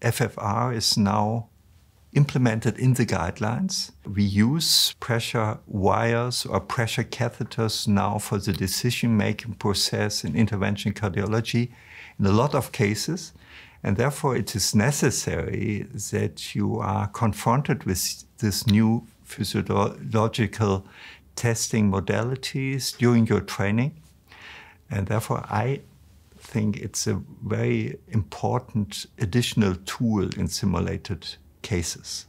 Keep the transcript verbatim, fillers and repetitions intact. F F R is now implemented in the guidelines. We use pressure wires or pressure catheters now for the decision-making process in intervention cardiology in a lot of cases. And therefore, it is necessary that you are confronted with this new physiological testing modalities during your training. And therefore, I think it's a very important additional tool in simulated cases.